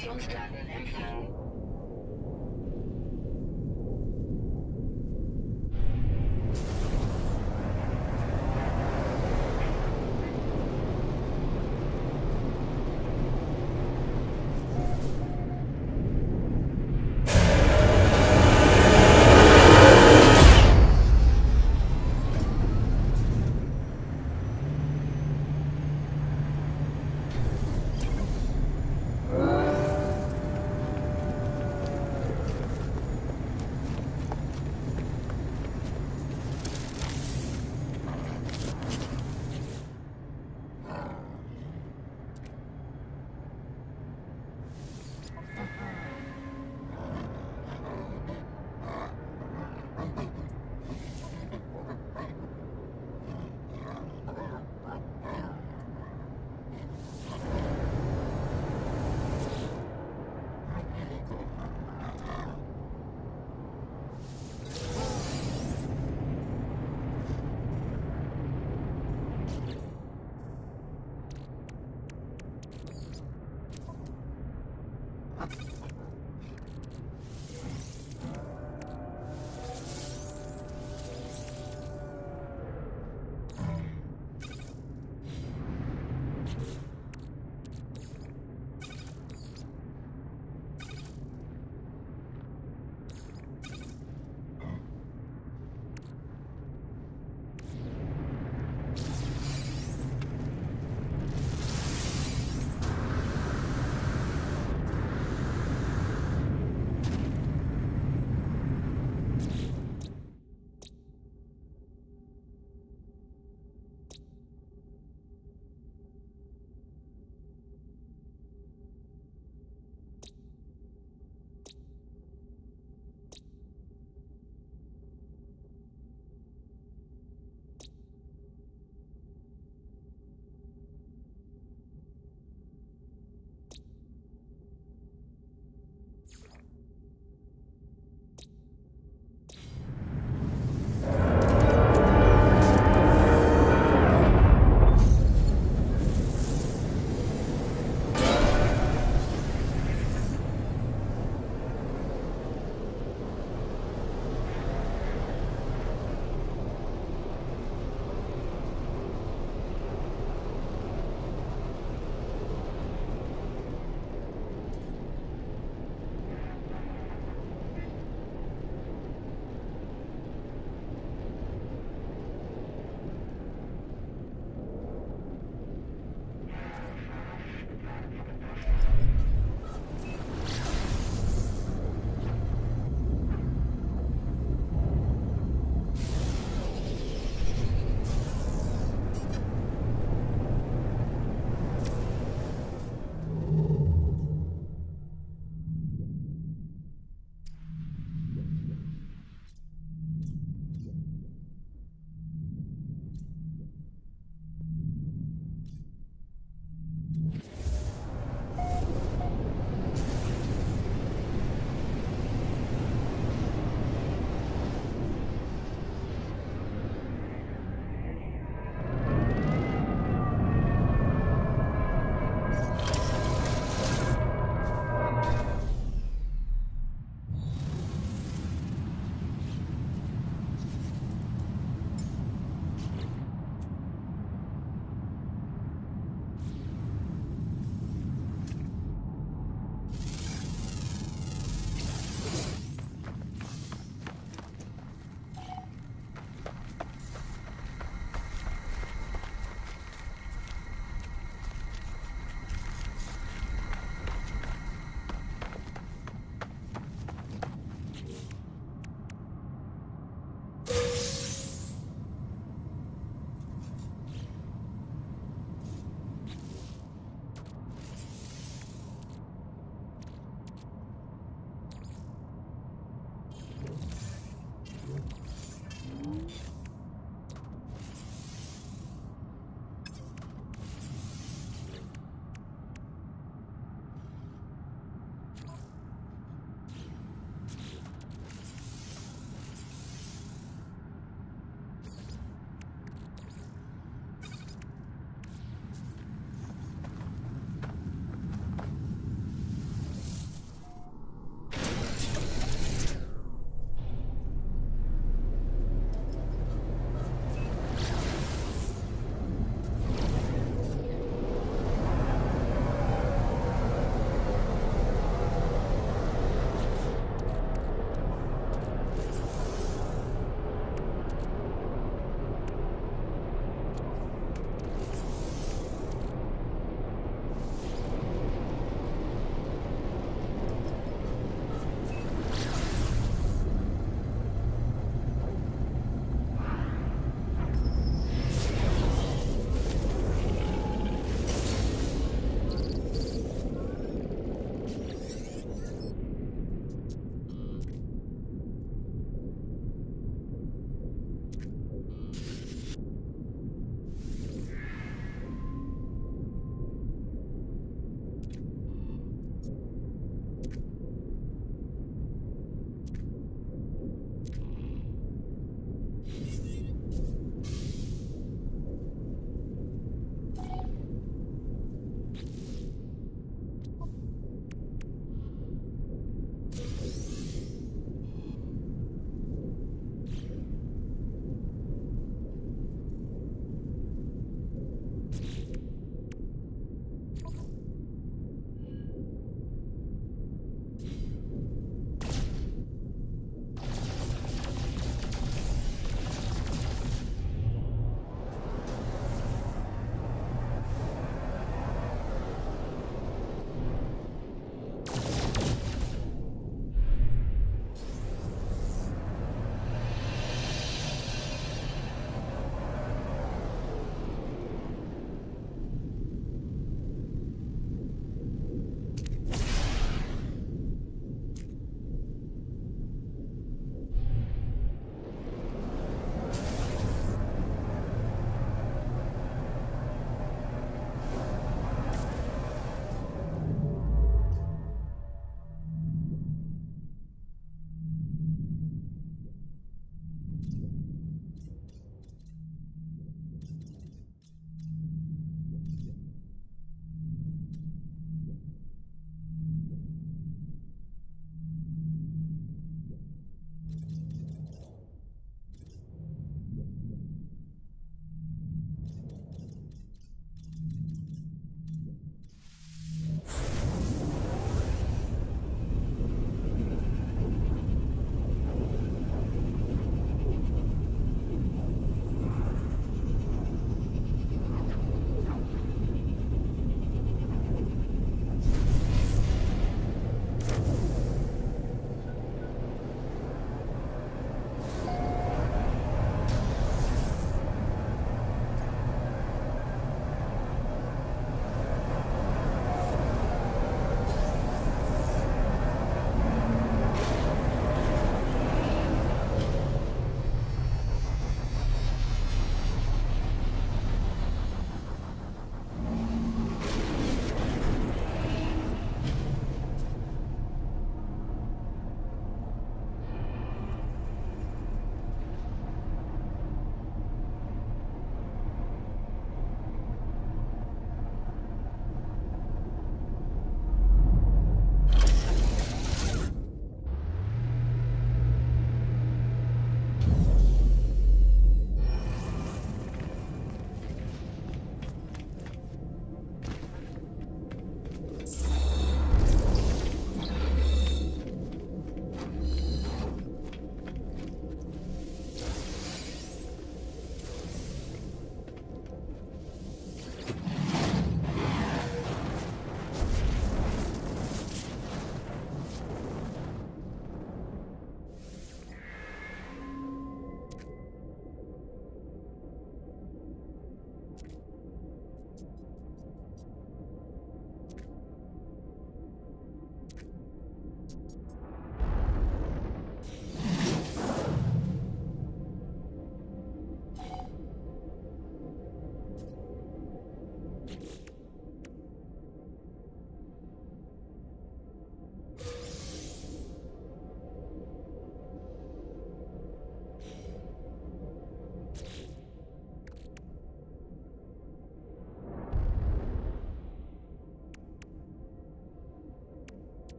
Kommunikationsdaten empfangen.